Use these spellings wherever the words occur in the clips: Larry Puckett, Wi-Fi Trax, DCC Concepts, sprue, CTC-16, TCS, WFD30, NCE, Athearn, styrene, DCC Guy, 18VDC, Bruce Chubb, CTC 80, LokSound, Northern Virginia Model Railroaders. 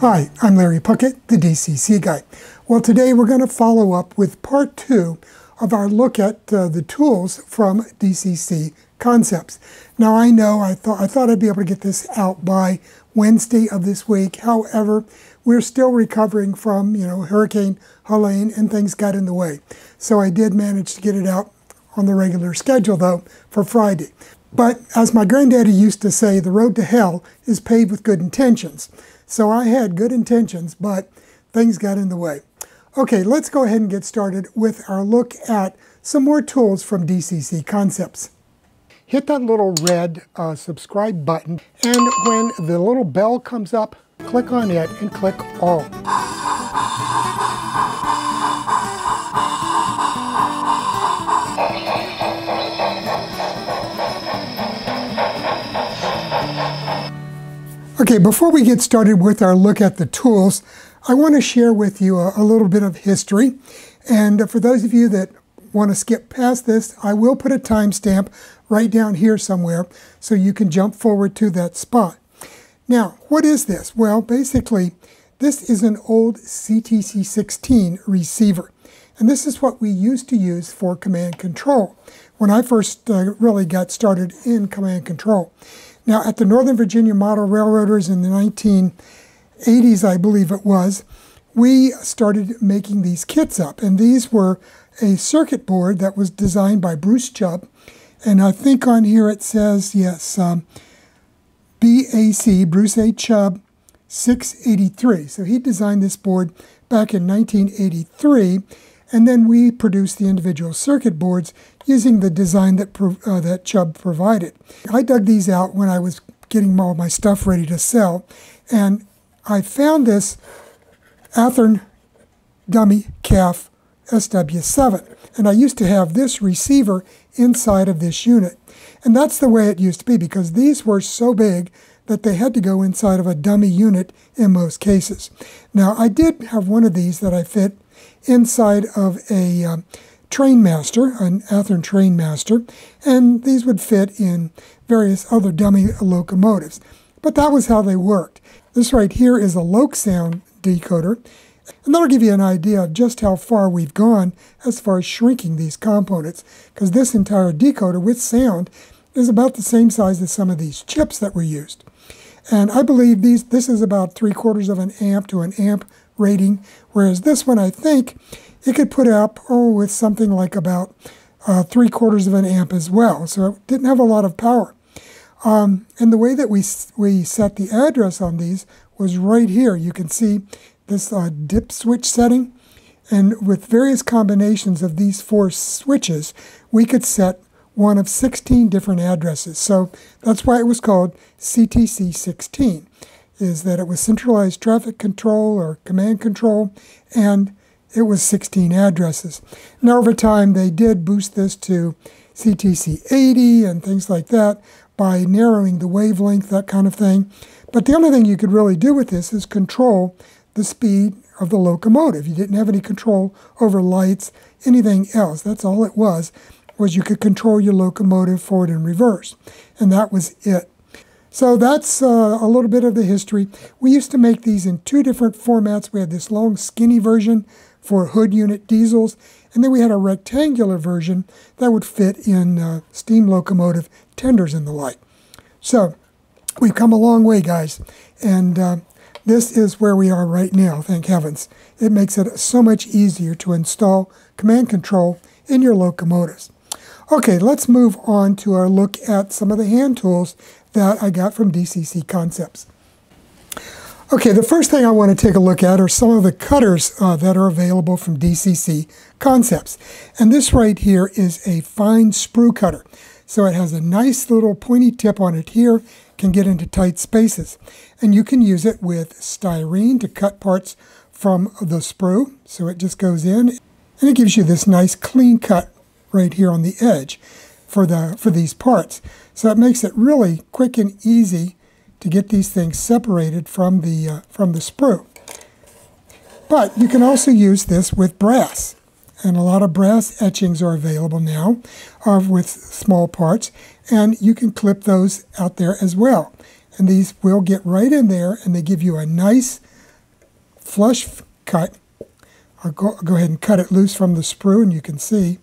Hi, I'm Larry Puckett, the DCC Guy. Well, today we're going to follow up with part two of our look at the tools from DCC Concepts. Now, I know I thought I'd be able to get this out by Wednesday of this week. However, we're still recovering from, Hurricane Helene, and things got in the way. So I did manage to get it out on the regular schedule, though, for Friday. But as my granddaddy used to say, the road to hell is paved with good intentions. So I had good intentions, but things got in the way. Okay, let's go ahead and get started with our look at some more tools from DCC Concepts. Hit that little red subscribe button, and when the little bell comes up, click on it and click all. Okay, before we get started with our look at the tools, I want to share with you a little bit of history. And for those of you that want to skip past this, I will put a timestamp right down here somewhere so you can jump forward to that spot. Now, what is this? Well, basically, this is an old CTC-16 receiver. And this is what we used to use for command control when I first really got started in command control. Now, at the Northern Virginia Model Railroaders in the 1980s, I believe it was, we started making these kits up. And these were a circuit board that was designed by Bruce Chubb. And I think on here it says, yes, BAC, Bruce A. Chubb, 683. So he designed this board back in 1983. And then we produced the individual circuit boards using the design that Chubb provided. I dug these out when I was getting all my stuff ready to sell, and I found this Athearn dummy calf SW7. And I used to have this receiver inside of this unit. And that's the way it used to be, because these were so big that they had to go inside of a dummy unit in most cases. Now, I did have one of these that I fit inside of a train master, an Athearn train master, and these would fit in various other dummy locomotives. But that was how they worked. This right here is a LokSound decoder, and that'll give you an idea of just how far we've gone as far as shrinking these components, because this entire decoder with sound is about the same size as some of these chips that were used. And I believe this is about 3/4 of an amp to an amp rating, whereas this one, I think, it could put up, with something like about 3/4 of an amp as well. So it didn't have a lot of power. And the way that we set the address on these was right here. You can see this dip switch setting. And with various combinations of these four switches, we could set one of 16 different addresses. So that's why it was called CTC-16, is that it was centralized traffic control or command control, and it was 16 addresses. Now, over time, they did boost this to CTC 80 and things like that by narrowing the wavelength, that kind of thing. But the only thing you could really do with this is control the speed of the locomotive. You didn't have any control over lights, anything else. That's all it was you could control your locomotive forward and reverse. And that was it. So that's a little bit of the history. We used to make these in two different formats. We had this long skinny version for hood unit diesels, and then we had a rectangular version that would fit in steam locomotive tenders and the like. So we've come a long way, guys, and this is where we are right now, thank heavens. It makes it so much easier to install command control in your locomotives. Okay, let's move on to our look at some of the hand tools that I got from DCC Concepts. Okay, the first thing I want to take a look at are some of the cutters that are available from DCC Concepts. And this right here is a fine sprue cutter. So it has a nice little pointy tip on it here, can get into tight spaces. And you can use it with styrene to cut parts from the sprue. So it just goes in and it gives you this nice clean cut right here on the edge for these parts. So it makes it really quick and easy to get these things separated from the sprue. But you can also use this with brass. And a lot of brass etchings are available now with small parts. And you can clip those out there as well. And these will get right in there, and they give you a nice flush cut. I'll go ahead and cut it loose from the sprue, and you can see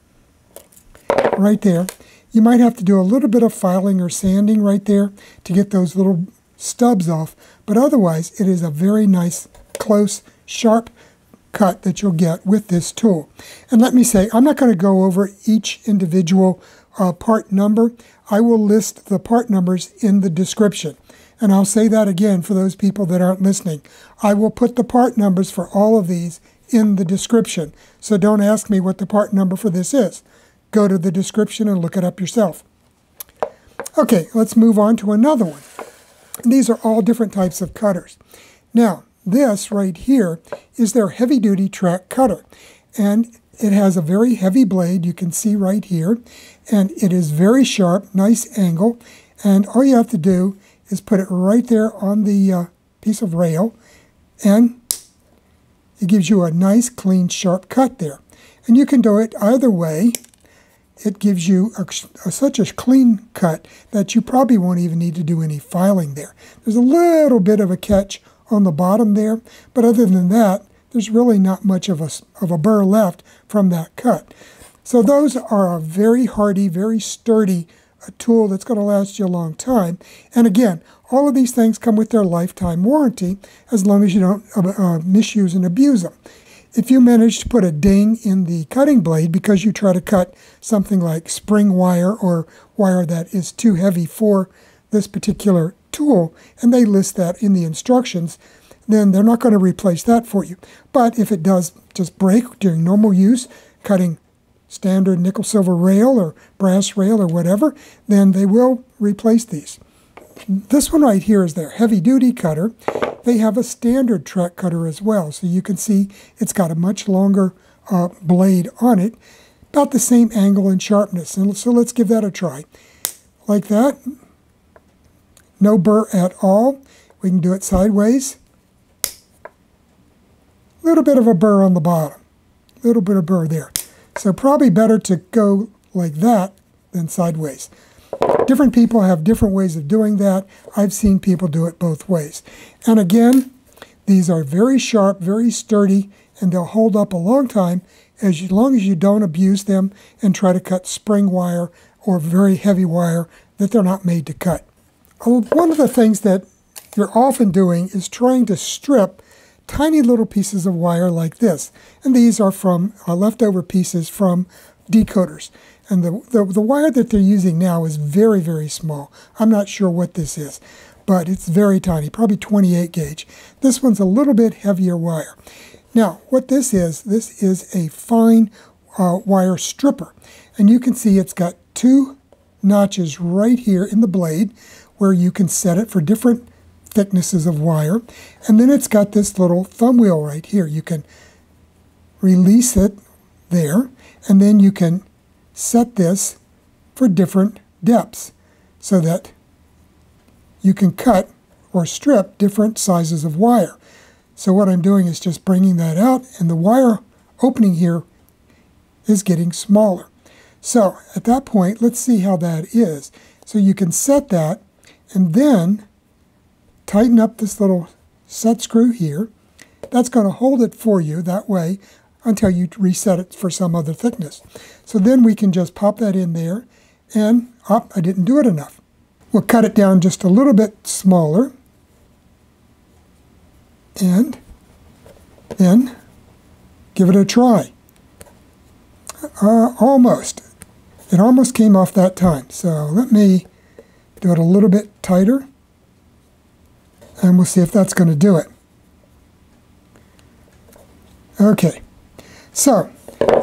right there. You might have to do a little bit of filing or sanding right there to get those little stubs off, but otherwise it is a very nice, close, sharp cut that you'll get with this tool. And let me say, I'm not going to go over each individual part number. I will list the part numbers in the description. And I'll say that again for those people that aren't listening. I will put the part numbers for all of these in the description. So don't ask me what the part number for this is. Go to the description and look it up yourself. Okay, let's move on to another one. These are all different types of cutters. Now, this right here is their heavy-duty track cutter. And it has a very heavy blade, you can see right here. And it is very sharp, nice angle. And all you have to do is put it right there on the piece of rail, and it gives you a nice, clean, sharp cut there. And you can do it either way. It gives you such a clean cut that you probably won't even need to do any filing there. There's a little bit of a catch on the bottom there, but other than that, there's really not much of a burr left from that cut. So those are a very hardy, very sturdy tool that's going to last you a long time. And again, all of these things come with their lifetime warranty as long as you don't misuse and abuse them. If you manage to put a ding in the cutting blade because you try to cut something like spring wire or wire that is too heavy for this particular tool, and they list that in the instructions, then they're not going to replace that for you. But if it does just break during normal use, cutting standard nickel silver rail or brass rail or whatever, then they will replace these. This one right here is their heavy-duty cutter. They have a standard track cutter as well, so you can see it's got a much longer blade on it, about the same angle and sharpness. And so let's give that a try. Like that. No burr at all. We can do it sideways. A little bit of a burr on the bottom. A little bit of burr there. So probably better to go like that than sideways. Different people have different ways of doing that. I've seen people do it both ways. And again, these are very sharp, very sturdy, and they'll hold up a long time as long as you don't abuse them and try to cut spring wire or very heavy wire that they're not made to cut. One of the things that you're often doing is trying to strip tiny little pieces of wire like this. And these are from leftover pieces from decoders. And the wire that they're using now is very, very small. I'm not sure what this is, but it's very tiny, probably 28 gauge. This one's a little bit heavier wire. Now, what this is a fine wire stripper. And you can see it's got two notches right here in the blade where you can set it for different thicknesses of wire, and then it's got this little thumb wheel right here. You can release it there, and then you can set this for different depths so that you can cut or strip different sizes of wire. So what I'm doing is just bringing that out, and the wire opening here is getting smaller. So at that point, let's see how that is. So you can set that, and then tighten up this little set screw here. That's going to hold it for you that way until you reset it for some other thickness. So then we can just pop that in there, and oh, I didn't do it enough. We'll cut it down just a little bit smaller, and then give it a try. Almost. It almost came off that time. So let me do it a little bit tighter. And we'll see if that's going to do it. Okay, so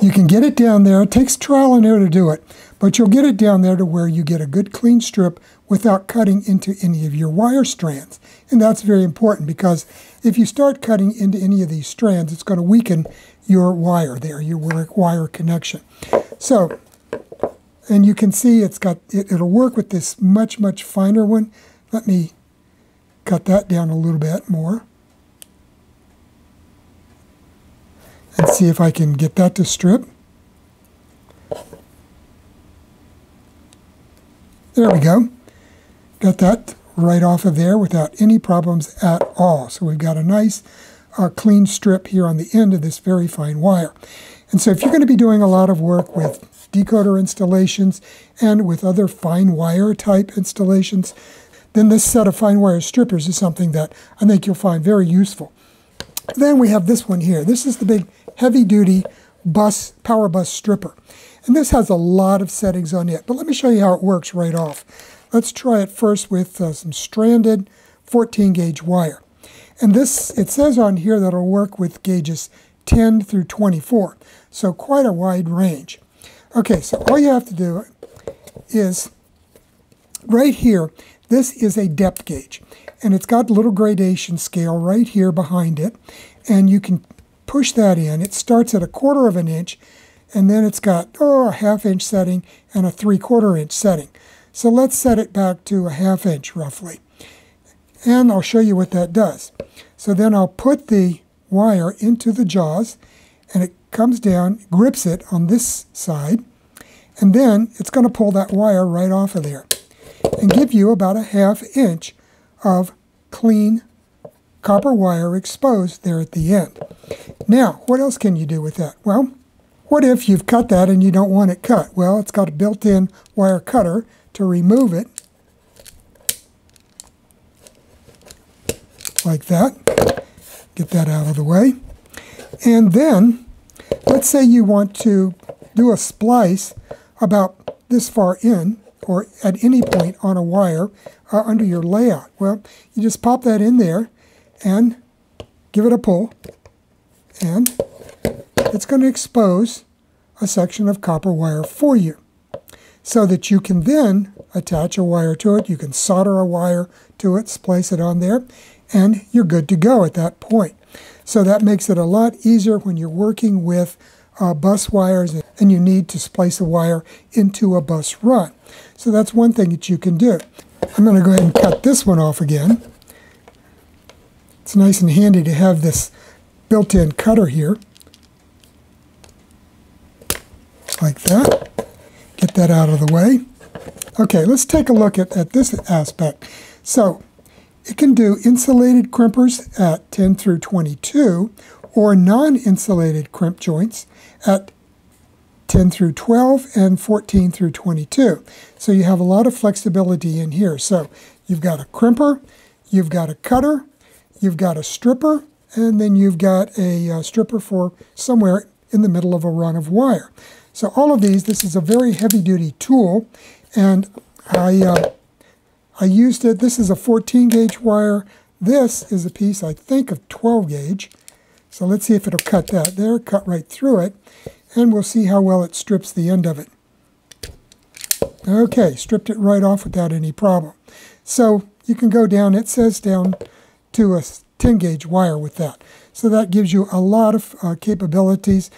you can get it down there. It takes trial and error to do it, but you'll get it down there to where you get a good clean strip without cutting into any of your wire strands. And that's very important, because if you start cutting into any of these strands, it's going to weaken your wire there, your wire connection. So, and you can see it's got, it'll work with this much, much finer one. Let me cut that down a little bit more and see if I can get that to strip. There we go. Got that right off of there without any problems at all. So we've got a nice our clean strip here on the end of this very fine wire. And so if you're going to be doing a lot of work with decoder installations and with other fine wire type installations, then this set of fine wire strippers is something that I think you'll find very useful. Then we have this one here. This is the big heavy duty bus, power bus stripper. And this has a lot of settings on it, but let me show you how it works right off. Let's try it first with some stranded 14-gauge wire. And this, it says on here that it'll work with gauges 10 through 24, so quite a wide range. Okay, so all you have to do is, right here, this is a depth gauge, and it's got a little gradation scale right here behind it, and you can push that in. It starts at 1/4 of an inch, and then it's got a 1/2 inch setting and a 3/4 inch setting. So let's set it back to 1/2 inch roughly, and I'll show you what that does. So then I'll put the wire into the jaws, and it comes down, grips it on this side, and then it's going to pull that wire right off of there and give you about 1/2 inch of clean copper wire exposed there at the end. Now, what else can you do with that? Well, what if you've cut that and you don't want it cut? Well, it's got a built-in wire cutter to remove it, like that. Get that out of the way. And then, let's say you want to do a splice about this far in, or at any point on a wire under your layout. Well, you just pop that in there and give it a pull, and it's going to expose a section of copper wire for you, so that you can then attach a wire to it. You can solder a wire to it, splice it on there, and you're good to go at that point. So that makes it a lot easier when you're working with bus wires and you need to splice a wire into a bus run. So that's one thing that you can do. I'm going to go ahead and cut this one off again. It's nice and handy to have this built-in cutter here, like that. Get that out of the way. Okay, let's take a look at this aspect. So it can do insulated crimpers at 10 through 22, or non-insulated crimp joints at 10 through 12 and 14 through 22. So you have a lot of flexibility in here. So you've got a crimper, you've got a cutter, you've got a stripper, and then you've got a stripper for somewhere in the middle of a run of wire. So all of these, this is a very heavy-duty tool, and I used it. This is a 14-gauge wire. This is a piece, I think, of 12-gauge. So let's see if it'll cut that there, cut right through it, and we'll see how well it strips the end of it. Okay, stripped it right off without any problem. So you can go down, it says down to a 10-gauge wire with that. So that gives you a lot of capabilities,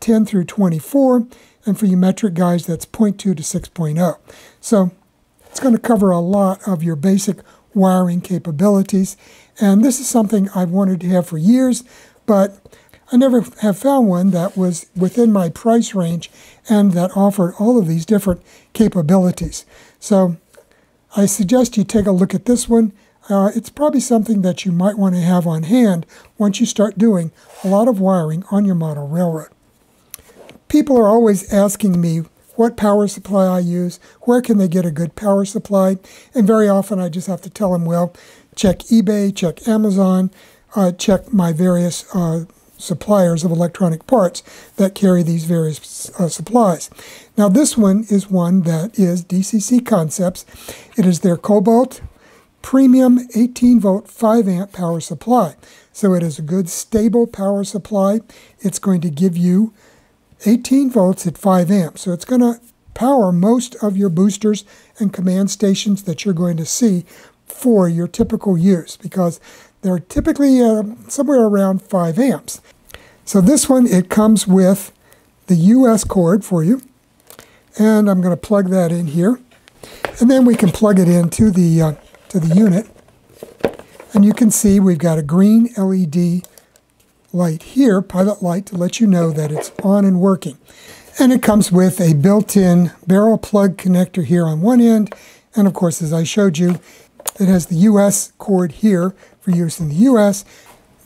10 through 24, and for you metric guys, that's 0.2 to 6.0. So it's going to cover a lot of your basic wiring capabilities, and this is something I've wanted to have for years, but I never have found one that was within my price range and that offered all of these different capabilities. So I suggest you take a look at this one. It's probably something that you might want to have on hand once you start doing a lot of wiring on your model railroad. People are always asking me what power supply I use, where can they get a good power supply, and very often I just have to tell them, well, check eBay, check Amazon, check my various suppliers of electronic parts that carry these various supplies. Now this one is one that is DCC Concepts. It is their Cobalt Premium 18-volt 5-amp power supply. So it is a good stable power supply. It's going to give you 18 volts at 5 amps. So it's going to power most of your boosters and command stations that you're going to see for your typical use, because they're typically somewhere around 5 amps. So this one, it comes with the US cord for you, and I'm going to plug that in here, and then we can plug it into the unit, and you can see we've got a green LED light here, pilot light, to let you know that it's on and working. And it comes with a built-in barrel plug connector here on one end, and of course, as I showed you, it has the US cord here for use in the US.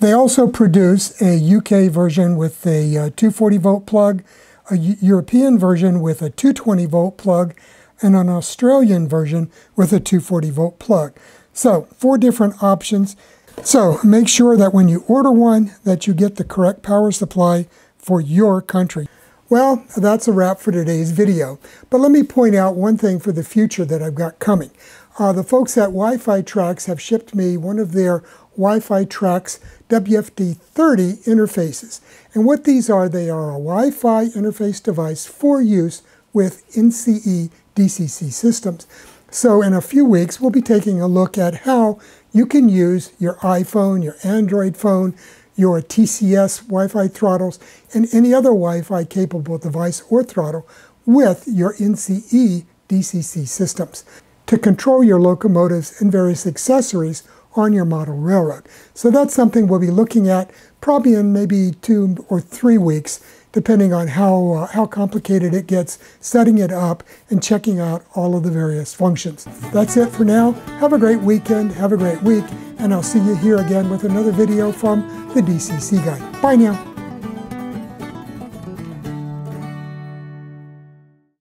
They also produce a UK version with a 240-volt plug, a European version with a 220-volt plug, and an Australian version with a 240-volt plug. So, 4 different options. So, make sure that when you order one, that you get the correct power supply for your country. Well, that's a wrap for today's video. But let me point out one thing for the future that I've got coming. The folks at Wi-Fi Trax have shipped me one of their Wi-Fi Trax WFD30 interfaces. And what these are, they are a Wi-Fi interface device for use with NCE DCC systems. So in a few weeks, we'll be taking a look at how you can use your iPhone, your Android phone, your TCS Wi-Fi throttles, and any other Wi-Fi capable device or throttle with your NCE DCC systems to control your locomotives and various accessories on your model railroad. So that's something we'll be looking at probably in maybe 2 or 3 weeks, depending on how complicated it gets, setting it up and checking out all of the various functions. That's it for now. Have a great weekend, have a great week, and I'll see you here again with another video from the DCC Guy. Bye now.